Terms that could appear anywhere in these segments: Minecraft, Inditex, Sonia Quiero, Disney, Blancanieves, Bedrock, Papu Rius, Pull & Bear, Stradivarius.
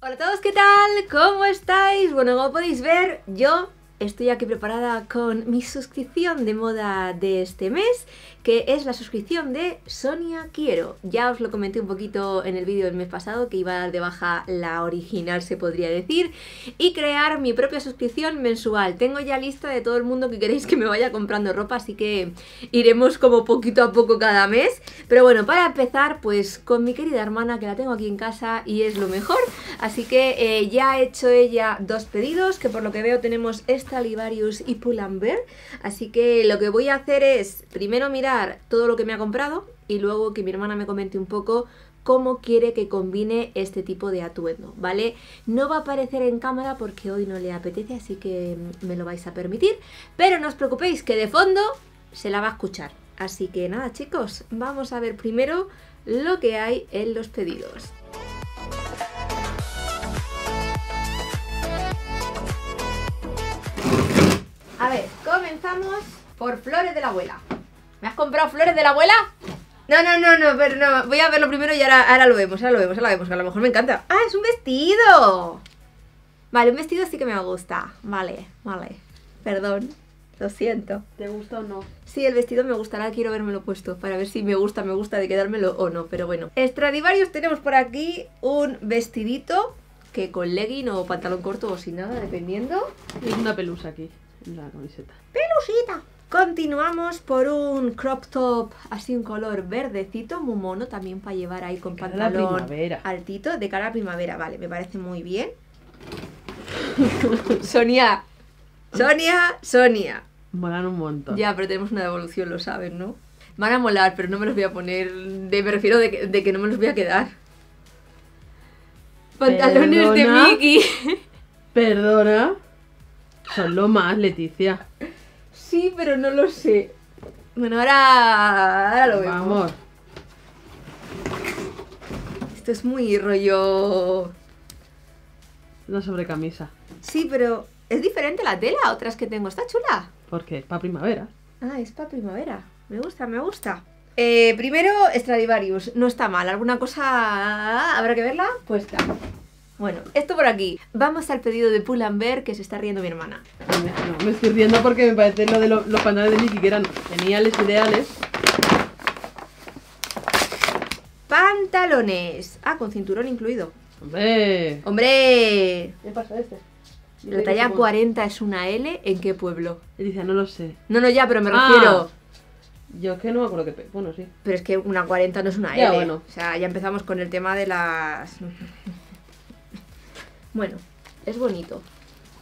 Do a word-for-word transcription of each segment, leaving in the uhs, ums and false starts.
Hola a todos, ¿qué tal? ¿Cómo estáis? Bueno, como podéis ver, yo estoy aquí preparada con mi suscripción de moda de este mes, que es la suscripción de Sonia Quiero. Ya os lo comenté un poquito en el vídeo del mes pasado, que iba a dar de baja la original, se podría decir, y crear mi propia suscripción mensual. Tengo ya lista de todo el mundo que queréis que me vaya comprando ropa, así que iremos como poquito a poco cada mes. Pero bueno, para empezar, pues con mi querida hermana, que la tengo aquí en casa y es lo mejor. Así que eh, ya ha hecho ella dos pedidos, que por lo que veo tenemos este Stradivarius y Pull and Bear. Así que lo que voy a hacer es primero mirar todo lo que me ha comprado y luego que mi hermana me comente un poco cómo quiere que combine este tipo de atuendo, ¿vale? No va a aparecer en cámara porque hoy no le apetece, así que me lo vais a permitir, pero no os preocupéis que de fondo se la va a escuchar. Así que nada, chicos, vamos a ver primero lo que hay en los pedidos. A ver, comenzamos por flores de la abuela. ¿Me has comprado flores de la abuela? No, no, no, no, pero no. Voy a verlo primero y ahora, ahora lo vemos, ahora lo vemos, ahora lo vemos, que a lo mejor me encanta. ¡Ah, es un vestido! Vale, un vestido sí que me gusta. Vale, vale. Perdón, lo siento. ¿Te gusta o no? Sí, el vestido me gustará, quiero vermelo puesto para ver si me gusta, me gusta de quedármelo o no, pero bueno. Stradivarius, tenemos por aquí un vestidito que con legging o pantalón corto o sin nada, dependiendo. Y una pelusa aquí. La camiseta. ¡Pelusita! Continuamos por un crop top, así un color verdecito, muy mono también para llevar ahí con pantalón altito, de cara a primavera. Vale, me parece muy bien. Sonia, Sonia, Sonia. Molan un montón. Ya, pero tenemos una devolución, lo saben, ¿no? Van a molar, pero no me los voy a poner, de, me refiero de que, de que no me los voy a quedar. Pantalones perdona, de Mickey. Perdona. Son lo más, Leticia. Sí, pero no lo sé. Bueno, ahora, ahora lo vemos. Vamos. Esto es muy rollo... Una sobrecamisa. Sí, pero es diferente la tela a otras que tengo. Está chula. Porque es para primavera. Ah, es para primavera. Me gusta, me gusta. Eh, primero, Stradivarius. No está mal. ¿Alguna cosa habrá que verla? Pues está. Bueno, esto por aquí. Vamos al pedido de Pull and Bear, que se está riendo mi hermana. No, me estoy riendo porque me parece lo de lo, los pantalones de Mickey, que eran geniales, ideales. Pantalones. Ah, con cinturón incluido. ¡Hombre! ¡Hombre! ¿Qué pasa este? La talla cuarenta es una L, ¿en qué pueblo? Él dice, no lo sé. No, no, ya, pero me ah. refiero... Yo es que no me acuerdo que... Bueno, sí. Pero es que una cuarenta no es una L. Ya, bueno. O sea, ya empezamos con el tema de las... Bueno, es bonito.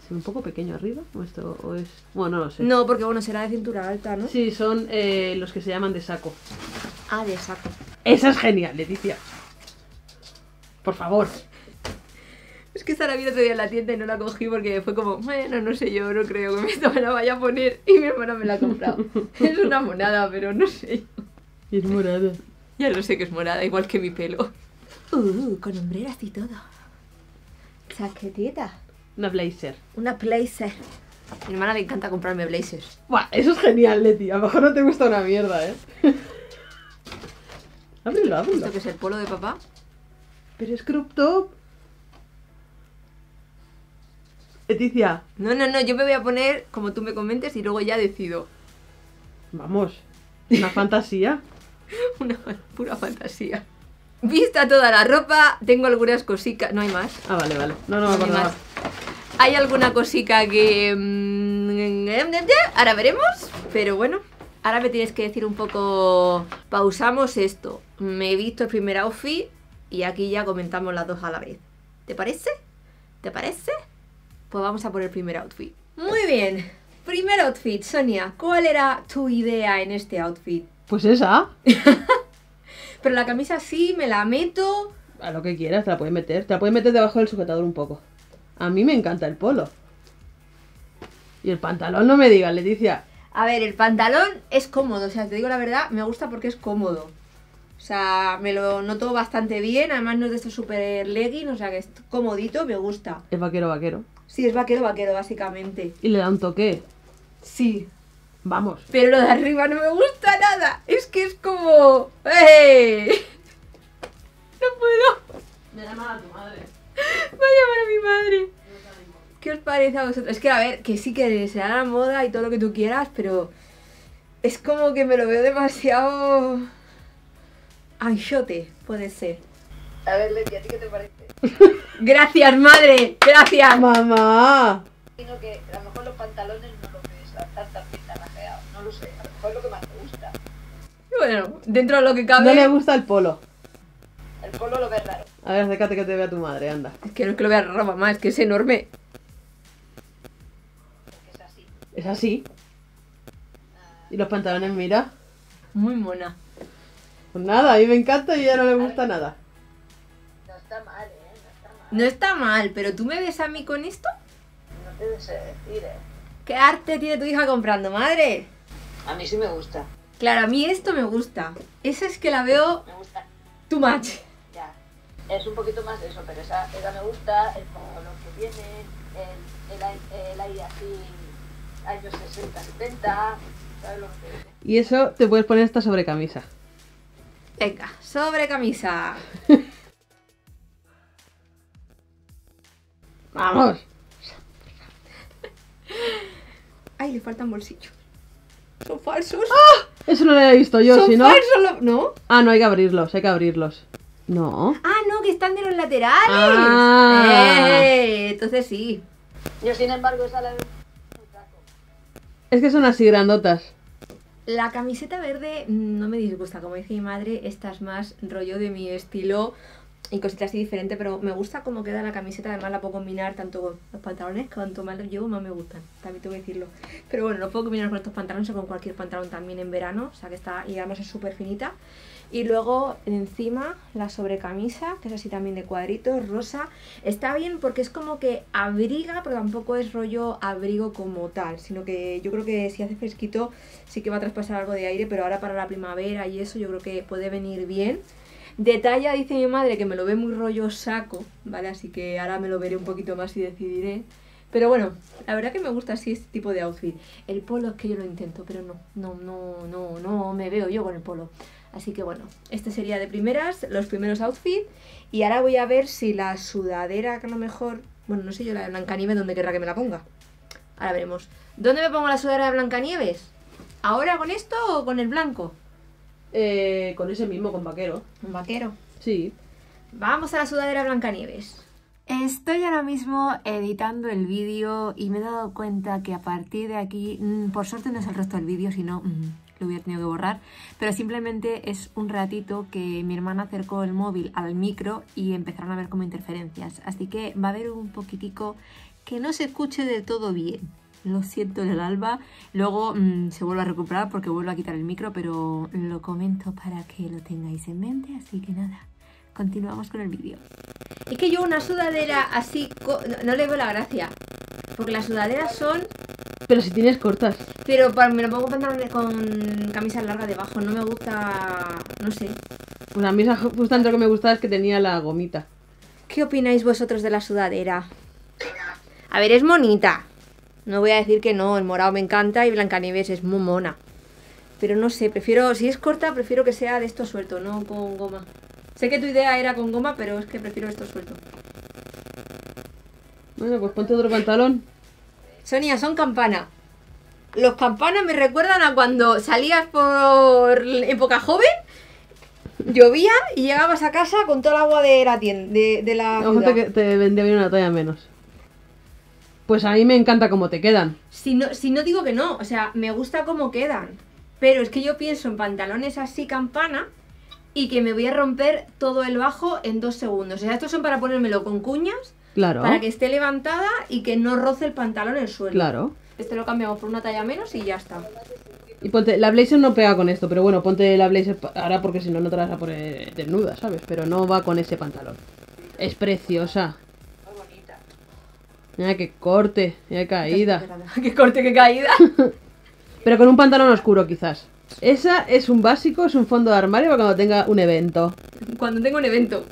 ¿Es un poco pequeño arriba? ¿O esto, o es... Bueno, no lo sé. No, porque bueno, será de cintura alta, ¿no? Sí, son eh, los que se llaman de saco. Ah, de saco. Esa es genial, Leticia. Por favor. Es que Sara vino otro día en la tienda y no la cogí porque fue como, bueno, no sé yo, no creo que esto me la vaya a poner. Y mi hermana me la ha comprado. Es una monada, pero no sé yo. Y es morada. Ya lo sé que es morada, igual que mi pelo. Uh, con hombreras y todo. Chaquetita. Una blazer. Una blazer. A mi hermana le encanta comprarme blazers. Buah, eso es genial, Leti. A lo mejor no te gusta una mierda, ¿eh? Ábrelo, ábrelo. ¿Esto que es el polo de papá? Pero es crop top. Leticia. No, no, no. Yo me voy a poner como tú me comentes y luego ya decido. Vamos. Una fantasía. Una pura fantasía. Vista toda la ropa, tengo algunas cositas. No hay más. Ah, vale, vale. No, no me acordaba. No hay, hay alguna cosica que... Ahora veremos. Pero bueno, ahora me tienes que decir un poco... Pausamos esto. Me he visto el primer outfit y aquí ya comentamos las dos a la vez. ¿Te parece? ¿Te parece? Pues vamos a por el primer outfit. Muy bien. Primer outfit, Sonia. ¿Cuál era tu idea en este outfit? Pues esa. Pero la camisa sí, me la meto... A lo que quieras, te la puedes meter. Te la puedes meter debajo del sujetador un poco. A mí me encanta el polo. Y el pantalón, no me digas, Leticia. A ver, el pantalón es cómodo. O sea, te digo la verdad, me gusta porque es cómodo. O sea, me lo noto bastante bien. Además no es de estos super leggings, o sea que es comodito, me gusta. Es vaquero, vaquero. Sí, es vaquero, vaquero, básicamente. Y le da un toque. Sí. Vamos. Pero lo de arriba no me gusta nada. Es que es como... ¡Ey! ¡No puedo! Me llamas a tu madre. Me parece a vosotros? Es que a ver, que sí que será la moda y todo lo que tú quieras, pero es como que me lo veo demasiado anchote, puede ser. A ver, Leti, ¿a ti qué te parece? Gracias, madre, gracias, mamá. Sino que a lo mejor los pantalones no lo ves tan tan bien tanajeado, no lo sé, a lo mejor es lo que más te gusta. Bueno, dentro de lo que cabe. No le gusta el polo. El polo lo ves raro. A ver, acércate que te vea tu madre, anda. Es que no es que lo vea raro, mamá, es que es enorme. Es así. Es así. Ah. Y los pantalones, mira. Muy mona. Pues nada, a mí me encanta y ya no le gusta Ay. nada. No está mal, eh, no está mal. No está mal, pero ¿tú me ves a mí con esto? No te deseo decir, eh. ¿Qué arte tiene tu hija comprando, madre? A mí sí me gusta. Claro, a mí esto me gusta. Esa es que la veo... Me gusta. Too much. Ya. Es un poquito más de eso, pero esa, esa me gusta, el color que tiene, el, el, el aire así, años sesenta, setenta, ¿sabes lo que tiene? Y eso te puedes poner esta sobrecamisa. Venga, sobrecamisa. ¡Vamos! Ay, le faltan bolsillos. Son falsos. ¡Ah! Eso no lo había visto yo, si no... Son falsos, ¿no? Ah, no, hay que abrirlos, hay que abrirlos. No. Ah, no, que están de los laterales. Ah. Eh, entonces sí. Yo, sin embargo, esa la... Es que son así grandotas. La camiseta verde no me disgusta. Como dice mi madre, esta es más rollo de mi estilo y cositas así diferente, pero me gusta cómo queda la camiseta. Además la puedo combinar tanto con los pantalones, cuanto más los llevo más me gustan, también tengo que decirlo. Pero bueno, lo puedo combinar con estos pantalones o con cualquier pantalón también en verano, o sea que está, y además es súper finita. Y luego encima la sobrecamisa, que es así también de cuadritos, rosa. Está bien porque es como que abriga, pero tampoco es rollo abrigo como tal, sino que yo creo que si hace fresquito sí que va a traspasar algo de aire, pero ahora para la primavera y eso yo creo que puede venir bien. De talla, dice mi madre, que me lo ve muy rollo saco, ¿vale? Así que ahora me lo veré un poquito más y decidiré. Pero bueno, la verdad que me gusta así este tipo de outfit. El polo es que yo lo intento, pero no, no, no, no, no me veo yo con el polo. Así que bueno, este sería de primeras, los primeros outfits. Y ahora voy a ver si la sudadera, que a lo mejor... Bueno, no sé yo, la de Blancanieves, ¿dónde querrá que me la ponga? Ahora veremos. ¿Dónde me pongo la sudadera de Blancanieves? ¿Ahora con esto o con el blanco? Eh, con ese mismo, con vaquero. ¿Con vaquero? Sí. Vamos a la sudadera Blancanieves. Estoy ahora mismo editando el vídeo y me he dado cuenta que a partir de aquí, mmm, por suerte no es el resto del vídeo, sino mmm, lo hubiera tenido que borrar, pero simplemente es un ratito que mi hermana acercó el móvil al micro y empezaron a ver como interferencias. Así que va a haber un poquitico que no se escuche de todo bien. Lo siento en el alba, luego mmm, se vuelve a recuperar porque vuelvo a quitar el micro, pero lo comento para que lo tengáis en mente, así que nada, continuamos con el vídeo. Es que yo una sudadera así, no, no le veo la gracia, porque las sudaderas son... Pero si tienes cortas. Pero para, me lo pongo pantalones con camisas largas debajo, no me gusta, no sé. Una misa justo lo que me gustaba es que tenía la gomita. ¿Qué opináis vosotros de la sudadera? A ver, es bonita. No voy a decir que no, el morado me encanta y Blancanieves es muy mona. Pero no sé, prefiero, si es corta, prefiero que sea de esto suelto, no con goma. Sé que tu idea era con goma, pero es que prefiero esto suelto. Bueno, pues ponte otro pantalón. Sonia, son campana. Los campanas me recuerdan a cuando salías por época joven, llovía y llegabas a casa con todo el agua de la tienda, de, de la ciudad. Que te vendía bien una talla menos. Pues a mí me encanta cómo te quedan. Si no, si no digo que no, o sea, me gusta cómo quedan. Pero es que yo pienso en pantalones así campana y que me voy a romper todo el bajo en dos segundos. O sea, estos son para ponérmelo con cuñas, claro, para que esté levantada y que no roce el pantalón en el suelo. Claro. Este lo cambiamos por una talla menos y ya está. Y ponte, la blazer no pega con esto, pero bueno, ponte la blazer ahora porque si no, no te la vas a poner desnuda, ¿sabes? Pero no va con ese pantalón. Es preciosa. Mira qué corte, qué caída. Qué corte, qué caída. Pero con un pantalón oscuro quizás. Esa es un básico, es un fondo de armario para cuando tenga un evento. Cuando tenga un evento.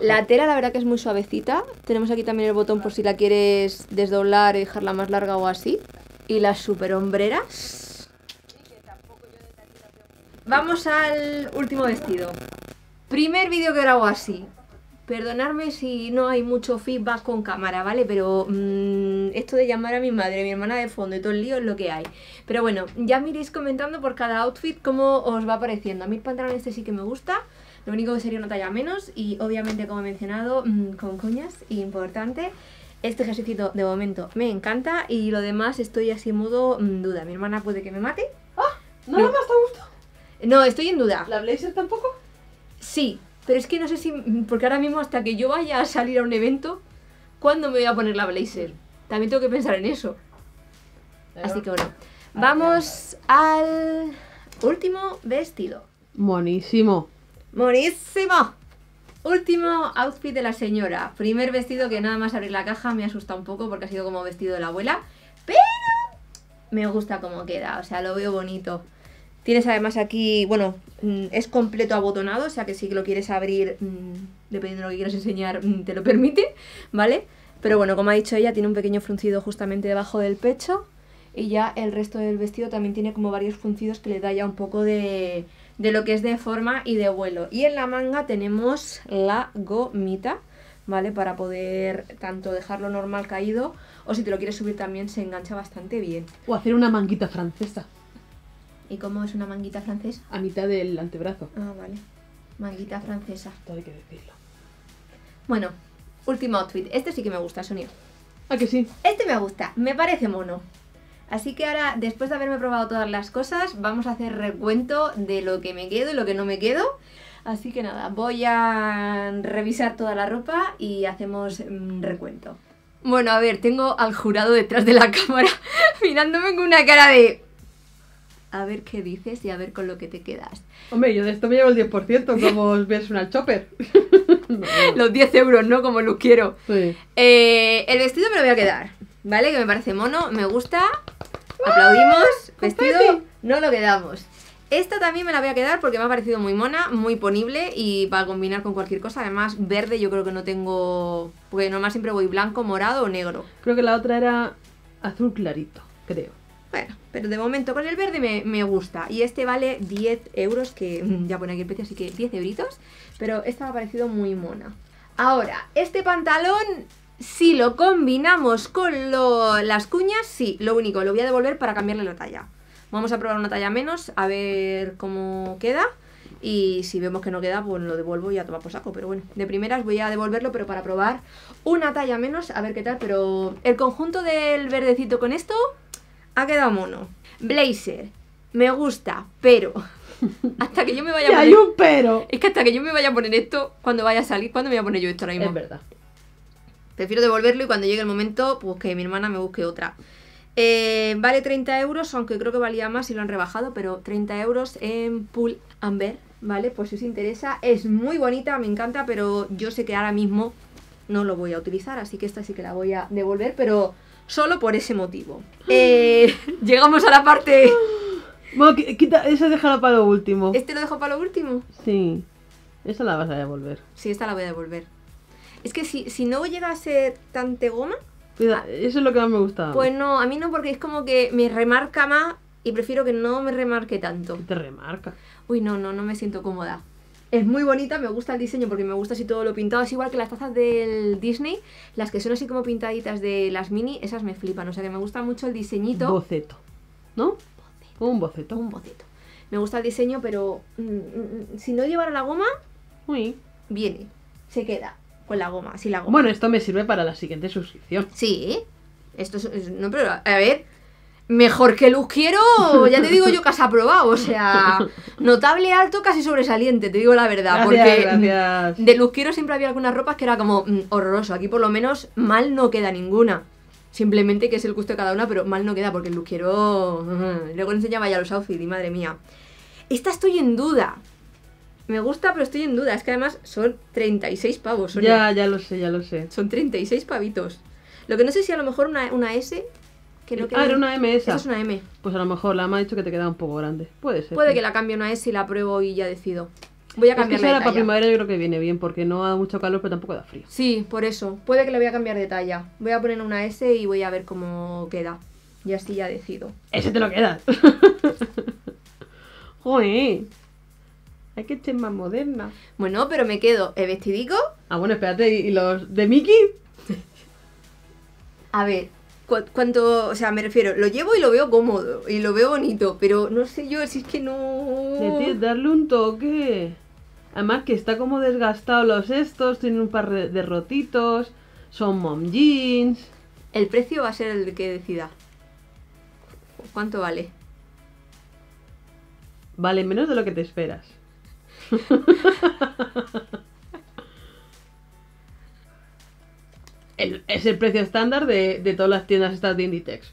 La tela la verdad que es muy suavecita. Tenemos aquí también el botón por si la quieres desdoblar y dejarla más larga o así. Y las super hombreras. Vamos al último vestido. Primer vídeo que grabo así. Perdonadme si no hay mucho feedback con cámara, ¿vale? Pero mmm, esto de llamar a mi madre, mi hermana de fondo y todo el lío es lo que hay. Pero bueno, ya me iréis comentando por cada outfit cómo os va pareciendo. A mí el pantalón este sí que me gusta, lo único que sería una talla menos. Y obviamente, como he mencionado, mmm, con coñas, importante. Este ejercicio de momento me encanta y lo demás estoy así en modo mmm, duda. Mi hermana puede que me mate. ¡Ah! ¿No me ha gustado? No, estoy en duda. ¿La blazer tampoco? Sí. Pero es que no sé si... Porque ahora mismo hasta que yo vaya a salir a un evento, ¿cuándo me voy a poner la blazer? También tengo que pensar en eso. Así que bueno, vamos al último vestido. Monísimo. Monísimo. Último outfit de la señora. Primer vestido que nada más abrir la caja me asusta un poco porque ha sido como vestido de la abuela. Pero me gusta cómo queda, o sea, lo veo bonito. Tienes además aquí, bueno, es completo abotonado, o sea que si lo quieres abrir, dependiendo de lo que quieras enseñar, te lo permite, ¿vale? Pero bueno, como ha dicho ella, tiene un pequeño fruncido justamente debajo del pecho y ya el resto del vestido también tiene como varios fruncidos que le da ya un poco de, de lo que es de forma y de vuelo. Y en la manga tenemos la gomita, ¿vale? Para poder tanto dejarlo normal caído o si te lo quieres subir también se engancha bastante bien. O hacer una manguita francesa. ¿Y cómo es una manguita francesa? A mitad del antebrazo. Ah, vale. Manguita francesa. Todo hay que decirlo. Bueno, último outfit. Este sí que me gusta, Sonia. ¿A que sí? Este me gusta. Me parece mono. Así que ahora, después de haberme probado todas las cosas, vamos a hacer recuento de lo que me quedo y lo que no me quedo. Así que nada, voy a revisar toda la ropa y hacemos recuento. Bueno, a ver, tengo al jurado detrás de la cámara mirándome con una cara de... A ver qué dices y a ver con lo que te quedas. Hombre, yo de esto me llevo el diez por ciento, como os ves una chopper. no, no. Los diez euros, ¿no? Como lo quiero. Sí. Eh, el vestido me lo voy a quedar, ¿vale? Que me parece mono, me gusta. Aplaudimos. Vestido, no lo quedamos. Esta también me la voy a quedar porque me ha parecido muy mona, muy ponible y para combinar con cualquier cosa. Además, verde yo creo que no tengo... Porque nomás siempre voy blanco, morado o negro. Creo que la otra era azul clarito, creo. Bueno, pero de momento con el verde me, me gusta. Y este vale diez euros, que ya pone aquí el precio, así que diez euritos. Pero esta me ha parecido muy mona. Ahora, este pantalón, si lo combinamos con lo, las cuñas, sí. Lo único, lo voy a devolver para cambiarle la talla. Vamos a probar una talla menos, a ver cómo queda. Y si vemos que no queda, pues lo devuelvo y a tomar por saco. Pero bueno, de primeras voy a devolverlo, pero para probar una talla menos, a ver qué tal. Pero el conjunto del verdecito con esto... Ha quedado mono. Blazer. Me gusta, pero... Hasta que yo me vaya a poner... hay un pero. Es que hasta que yo me vaya a poner esto, cuando vaya a salir, ¿cuándo me voy a poner yo esto ahora mismo? Es verdad. Prefiero devolverlo y cuando llegue el momento, pues que mi hermana me busque otra. Eh, vale treinta euros, aunque creo que valía más si lo han rebajado, pero treinta euros en Pull and Bear, ¿vale? Por si os interesa. Es muy bonita, me encanta, pero yo sé que ahora mismo no lo voy a utilizar, así que esta sí que la voy a devolver, pero... Solo por ese motivo. Eh, llegamos a la parte... Bueno, quita, eso déjalo para lo último. ¿Este lo dejo para lo último? Sí. Esa la vas a devolver. Sí, esta la voy a devolver. Es que si, si no llega a ser tante goma... Mira, eso es lo que más me gusta. Pues no, a mí no, porque es como que me remarca más y prefiero que no me remarque tanto. ¿Te remarca? Uy, no, no, no me siento cómoda. Es muy bonita, me gusta el diseño porque me gusta así todo lo pintado. Es igual que las tazas del Disney, las que son así como pintaditas de las mini, esas me flipan. O sea que me gusta mucho el diseñito. Boceto, ¿no? Boceto. Un boceto. Un boceto. Me gusta el diseño, pero mmm, si no llevara la goma, uy, viene, se queda con la goma, sin la goma. Bueno, esto me sirve para la siguiente suscripción. Sí, esto es... es no, pero a ver... Mejor que Luz Quiero, ya te digo yo que has aprobado, o sea, notable, alto, casi sobresaliente, te digo la verdad. Gracias, porque gracias. De Luz Quiero siempre había algunas ropas que era como mm, horroroso, aquí por lo menos mal no queda ninguna. Simplemente que es el gusto de cada una, pero mal no queda porque Luz Quiero... Mm, luego enseñaba ya los outfits y madre mía. Esta estoy en duda, me gusta pero estoy en duda, es que además son treinta y seis pavos. Son ya, ya lo sé, ya lo sé. Son treinta y seis pavitos, lo que no sé si a lo mejor una, una S... Que no queda... Ah, era una M esa. Esa es una M. Pues a lo mejor la me ha dicho que te queda un poco grande. Puede ser. Puede sí. Que la cambie una S y la pruebo y ya decido. Voy a cambiar de talla. Para primavera yo creo que viene bien porque no da mucho calor pero tampoco da frío. Sí, por eso. Puede que la voy a cambiar de talla. Voy a poner una S y voy a ver cómo queda. Y así ya decido. Ese te lo quedas. Joder. Hay que ser más moderna. Bueno, pero me quedo el vestidico. Ah, bueno, espérate, ¿y los de Mickey? A ver, cu cuanto, o sea, me refiero, lo llevo y lo veo cómodo, y lo veo bonito, pero no sé yo, si es que no... Decir, darle un toque. Además que está como desgastado los estos, tienen un par de rotitos, son mom jeans... El precio va a ser el que decida. ¿Cuánto vale? Vale menos de lo que te esperas. El, es el precio estándar de, de todas las tiendas estas de Inditex.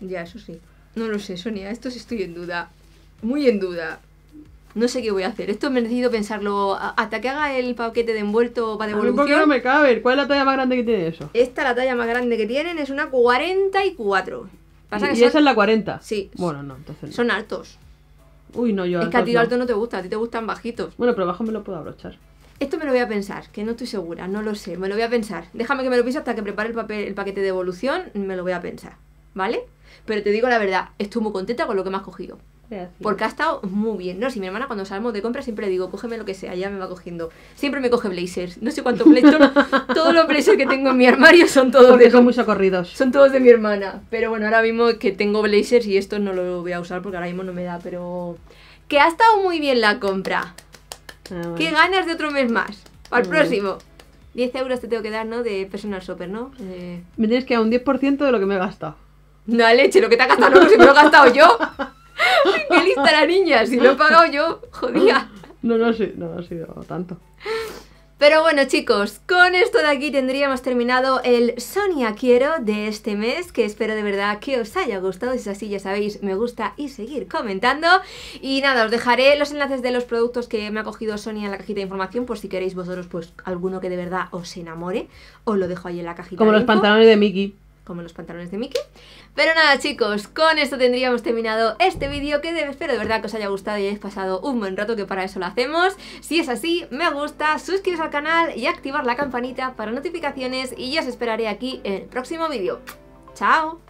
Ya, eso sí. No lo sé, Sonia, esto sí estoy en duda. Muy en duda. No sé qué voy a hacer. Esto me he decidido pensarlo hasta que haga el paquete de envuelto para devolución. ¿Por qué no me cabe? ¿Cuál es la talla más grande que tiene eso? Esta, la talla más grande que tienen, es una cuarenta y cuatro. Pasa que ¿Y son... esa es la cuarenta? Sí. Bueno, no, entonces no. Son altos. Uy, no, yo altos. Es que a ti lo alto no te gusta, a ti te gustan bajitos. Bueno, pero abajo me lo puedo abrochar. Esto me lo voy a pensar, que no estoy segura, no lo sé, me lo voy a pensar. Déjame que me lo piense hasta que prepare el, papel, el paquete de evolución, me lo voy a pensar, ¿vale? Pero te digo la verdad, estoy muy contenta con lo que me has cogido. Gracias. Porque ha estado muy bien, ¿no? Si mi hermana cuando salmos de compra siempre le digo, cógeme lo que sea, ya me va cogiendo. Siempre me coge blazers, no sé cuántos blazers, todos los blazers que tengo en mi armario son todos porque de... son muy socorridos. Son todos de mi hermana, pero bueno, ahora mismo que tengo blazers y esto no lo voy a usar porque ahora mismo no me da, pero... Que ha estado muy bien la compra. Ah, bueno. ¡Qué ganas de otro mes más! Para el ah, próximo. diez euros te tengo que dar, ¿no? De personal shopper, ¿no? Eh... Me tienes que dar un diez por ciento de lo que me he gastado. No, leche, lo que te has gastado, no, si me lo he gastado yo. ¡Qué lista la niña! Si lo he pagado yo, jodía. No, no, sí, no, no ha sido tanto. Pero bueno, chicos, con esto de aquí tendríamos terminado el Sonia Quiero de este mes, que espero de verdad que os haya gustado. Si es así, ya sabéis, me gusta y seguir comentando. Y nada, os dejaré los enlaces de los productos que me ha cogido Sonia en la cajita de información, por si queréis vosotros pues alguno que de verdad os enamore. Os lo dejo ahí en la cajita. Como los pantalones de Mickey. Como los pantalones de Mickey. Pero nada, chicos, con esto tendríamos terminado este vídeo, que espero de verdad que os haya gustado y hayáis pasado un buen rato, que para eso lo hacemos. Si es así, me gusta, suscribiros al canal y activar la campanita para notificaciones, y ya os esperaré aquí en el próximo vídeo. ¡Chao!